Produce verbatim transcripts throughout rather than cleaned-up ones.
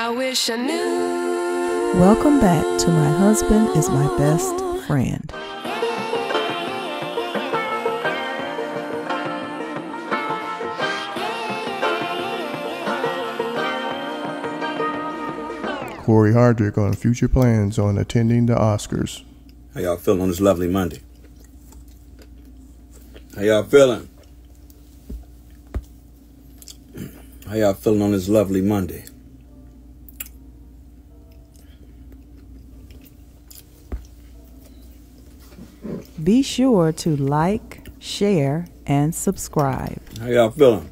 I wish I knew. Welcome back to My Husband is My Best Friend. Cory Hardrict on future plans on attending the Oscars. How y'all feeling on this lovely Monday? How y'all feeling? How y'all feeling on this lovely Monday? Be sure to like, share, and subscribe. How y'all feeling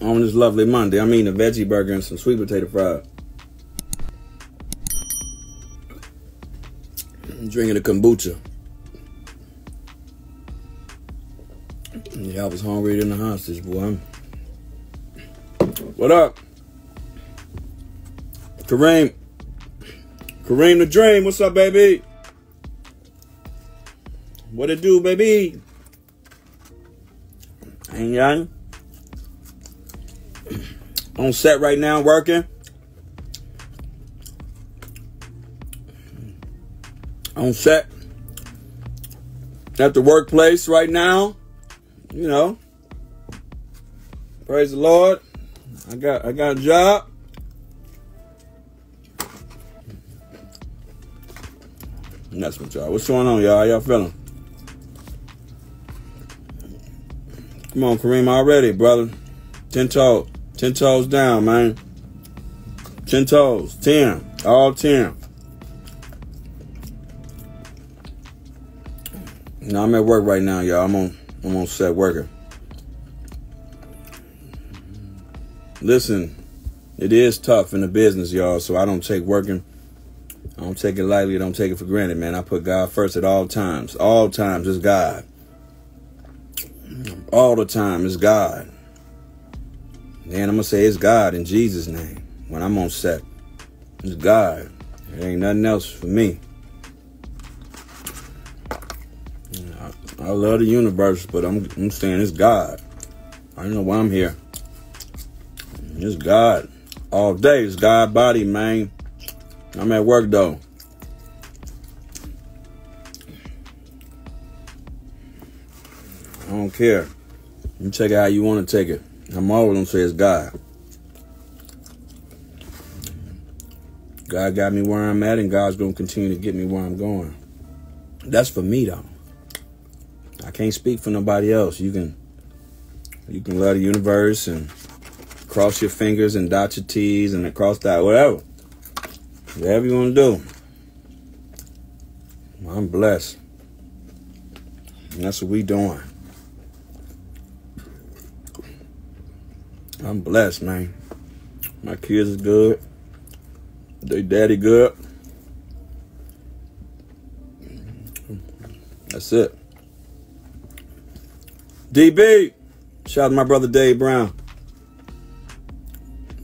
on this lovely Monday? I'm eating a veggie burger and some sweet potato fries. I'm drinking a kombucha. Yeah, I was hungrier than a hostage, boy. What up? Kareem. Kareem the Dream, what's up, baby? What it do, baby? Ain't young. On set right now, working. On set. At the workplace right now. You know. Praise the Lord. I got I got a job. And that's what y'all. What's going on, y'all? How y'all feeling? Come on, Kareem, already, brother. Ten toes. Ten toes down, man. Ten toes. Ten. All ten. Now I'm at work right now, y'all. I'm on I'm on set working. Listen, it is tough in the business, y'all, so I don't take working. I don't take it lightly. I don't take it for granted, man. I put God first at all times. All times is God. All the time is God. Man, I'm going to say it's God in Jesus' name. When I'm on set, it's God. It ain't nothing else for me. I, I love the universe, but I'm, I'm saying it's God. I don't know why I'm here. It's God. All day. It's God body, man. I'm at work, though. I don't care. You take it how you want to take it. I'm always going to say it's God. God got me where I'm at, and God's going to continue to get me where I'm going. That's for me, though. I can't speak for nobody else. You can, you can love the universe and cross your fingers and dot your T's and across that, whatever. Whatever you want to do. I'm blessed. And that's what we doing. I'm blessed, man. My kids is good. They daddy good. That's it. D B. Shout out to my brother Dave Brown.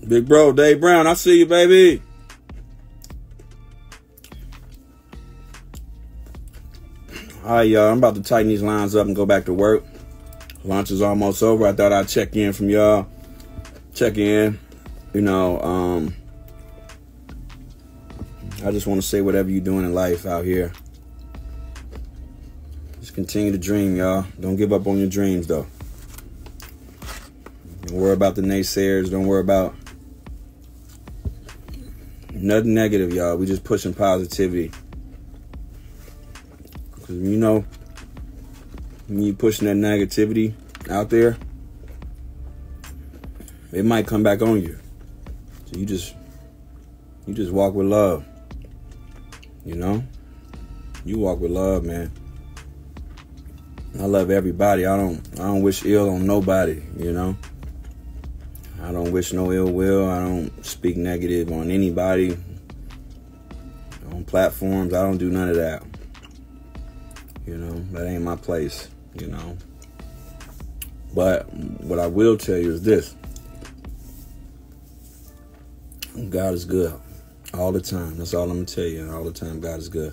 Big bro, Dave Brown, I see you, baby. All right, y'all, I'm about to tighten these lines up and go back to work. Lunch is almost over. I thought I'd check in from y'all. Check in. You know, um, I just want to say whatever you're doing in life out here. Just continue to dream, y'all. Don't give up on your dreams, though. Don't worry about the naysayers. Don't worry about nothing negative, y'all. We just pushing positivity. Because, you know, when you pushing that negativity out there, it might come back on you. So you just, you just walk with love. You know? You walk with love, man. I love everybody. I don't, I don't wish ill on nobody, you know? I don't wish no ill will. I don't speak negative on anybody, on platforms. I don't do none of that. You know, that ain't my place, you know. But what I will tell you is this. God is good all the time. That's all I'm going to tell you. All the time, God is good.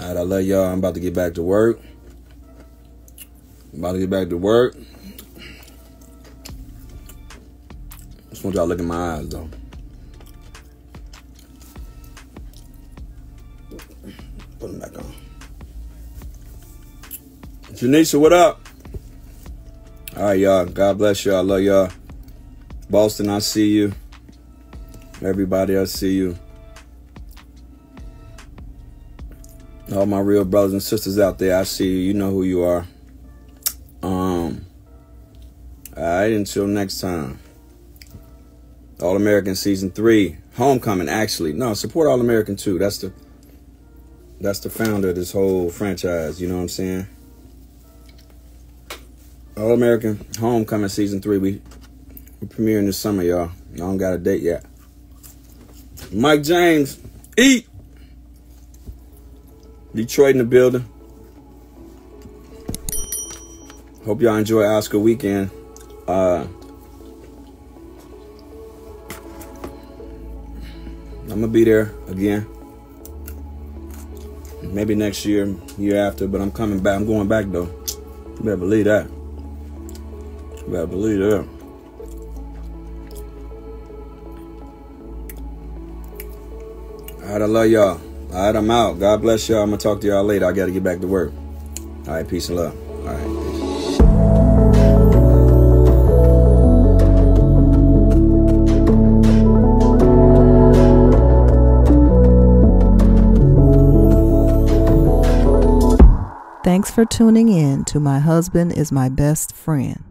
All right, I love y'all. I'm about to get back to work. I'm about to get back to work. Just want y'all to look in my eyes, though. Put them back on. Janisha, what up? All right, y'all. God bless y'all. I love y'all. Boston, I see you. Everybody, I see you. All my real brothers and sisters out there, I see you. You know who you are. Um, all right, until next time. All American season three, homecoming. Actually, no, support All American too. That's the that's the founder of this whole franchise. You know what I'm saying? All American homecoming season three. We we're premiering this summer, y'all. Y'all don't got a date yet. Mike James, eat. Detroit in the building. Hope y'all enjoy Oscar weekend. Uh, I'm gonna be there again. Maybe next year, year after, but I'm coming back. I'm going back though. You better believe that. You better believe that. All right, I love y'all. All right, I'm out. God bless y'all. I'm gonna talk to y'all later. I gotta get back to work. All right, peace and love. All right. Thanks for tuning in to My Husband is My Best Friend.